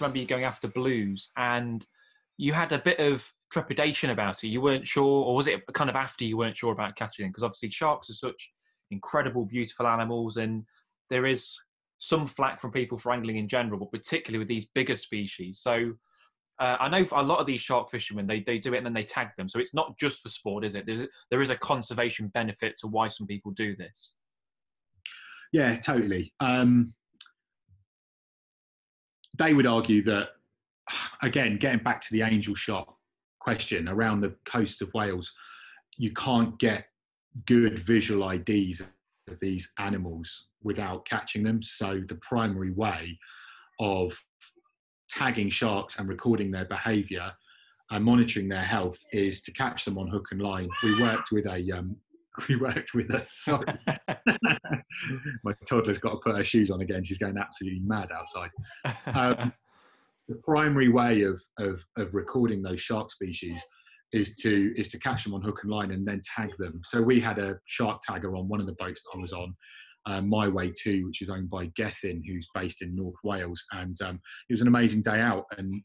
to remember you going after blues, and you had a bit of trepidation about it. You weren't sure, or was it kind of after you weren't sure about catching them? Because obviously sharks are such incredible, beautiful animals, and there is some flack from people for angling in general, but particularly with these bigger species. So I know for a lot of these shark fishermen, they do it and then they tag them. So it's not just for sport, is it? There is a conservation benefit to why some people do this. Yeah, totally. They would argue that, again, getting back to the angel shark question, around the coast of Wales, you can't get good visual IDs of these animals without catching them. So the primary way of tagging sharks and recording their behaviour and monitoring their health is to catch them on hook and line. We worked with a sorry. My toddler's got to put her shoes on again. She's going absolutely mad outside. The primary way of recording those shark species is to catch them on hook and line and then tag them. So we had a shark tagger on one of the boats that I was on, My Way 2, which is owned by Gethin, who's based in North Wales. And it was an amazing day out. And, you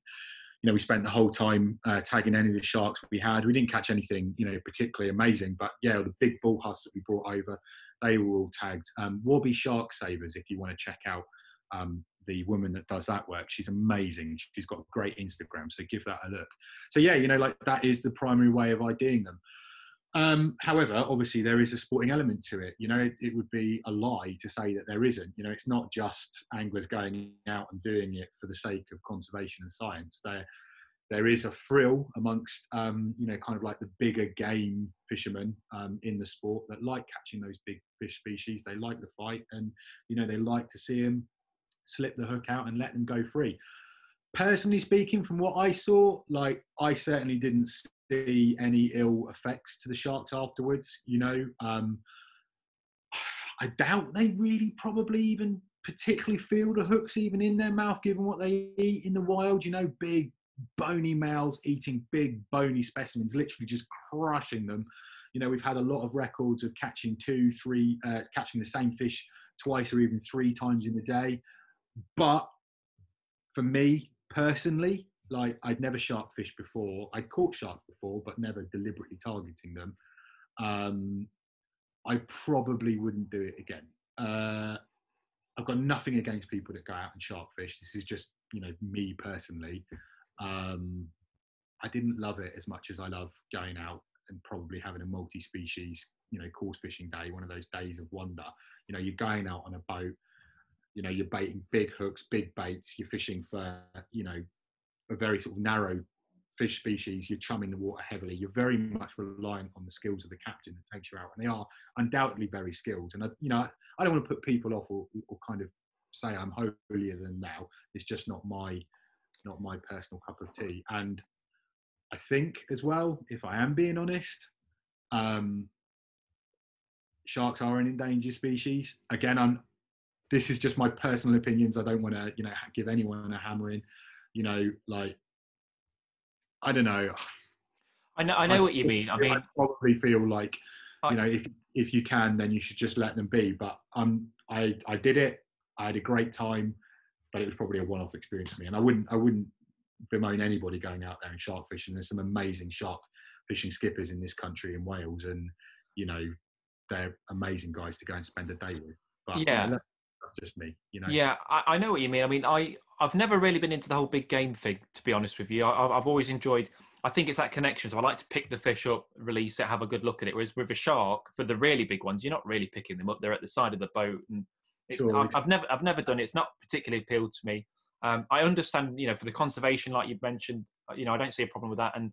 know, we spent the whole time tagging any of the sharks we had. We didn't catch anything, you know, particularly amazing. But, yeah, the big bull husks that we brought over, they were all tagged. Warby Shark Savers, if you want to check out the woman that does that work. She's amazing. She's got a great Instagram, so give that a look. So, yeah, you know, like that is the primary way of IDing them. However, obviously there is a sporting element to it. You know, it would be a lie to say that there isn't. You know, it's not just anglers going out and doing it for the sake of conservation and science. There is a thrill amongst, you know, kind of like the bigger game fishermen in the sport that like catching those big fish species. They like the fight, and, you know, they like to see them slip the hook out and let them go free. Personally speaking, from what I saw, like, I certainly didn't see any ill effects to the sharks afterwards. You know, I doubt they really probably even particularly feel the hooks even in their mouth, given what they eat in the wild. You know, big bony males eating big bony specimens, literally just crushing them. You know, we've had a lot of records of catching catching the same fish twice or even three times in the day. But for me personally, like, I'd never shark fished before. I'd caught sharks before, but never deliberately targeting them. I probably wouldn't do it again. I've got nothing against people that go out and shark fish. This is just, you know, me personally. I didn't love it as much as I love going out and probably having a multi-species, you know, course fishing day, one of those days of wonder. You know, you're going out on a boat, you know, you're baiting big hooks, big baits, you're fishing for, you know, a very sort of narrow fish species, you're chumming the water heavily, you're very much reliant on the skills of the captain that takes you out, and they are undoubtedly very skilled. And, you know, I don't want to put people off or kind of say I'm holier than thou. It's just not my personal cup of tea. And I think as well, if I am being honest, sharks are an endangered species. Again, this is just my personal opinions. I don't want to, you know, give anyone a hammering. You know, like, I don't know. I know what you mean. I mean, I probably feel like, you know, if you can, then you should just let them be. But I did it. I had a great time, but it was probably a one-off experience for me. And I wouldn't bemoan anybody going out there and shark fishing. There's some amazing shark fishing skippers in this country, in Wales, and, you know, they're amazing guys to go and spend a day with. But yeah, that's just me, you know. Yeah, I know what you mean. I mean, I've never really been into the whole big game thing, to be honest with you. I've always enjoyed, I think it's that connection. So I like to pick the fish up, release it, have a good look at it. Whereas with a shark, for the really big ones, you're not really picking them up. They're at the side of the boat, and it's, sure. I've never done it. It's not particularly appealed to me. I understand, you know, for the conservation, like you mentioned, you know, I don't see a problem with that. And